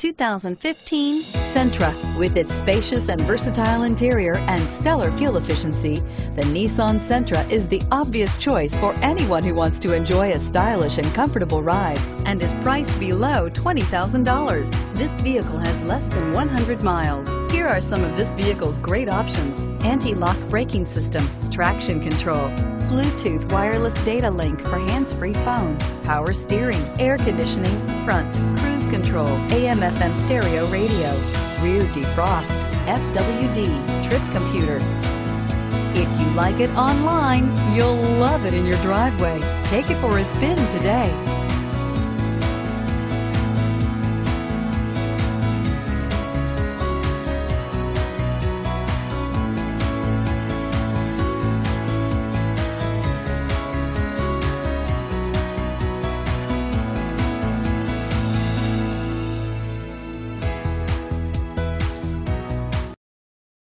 2015 Sentra. With its spacious and versatile interior and stellar fuel efficiency, the Nissan Sentra is the obvious choice for anyone who wants to enjoy a stylish and comfortable ride, and is priced below $20,000. This vehicle has less than 100 miles. Here are some of this vehicle's great options: anti-lock braking system, traction control, Bluetooth wireless data link for hands-free phone, power steering, air conditioning, front, cruise control, AM/FM stereo radio, rear defrost, FWD, trip computer. If you like it online, you'll love it in your driveway. Take it for a spin today.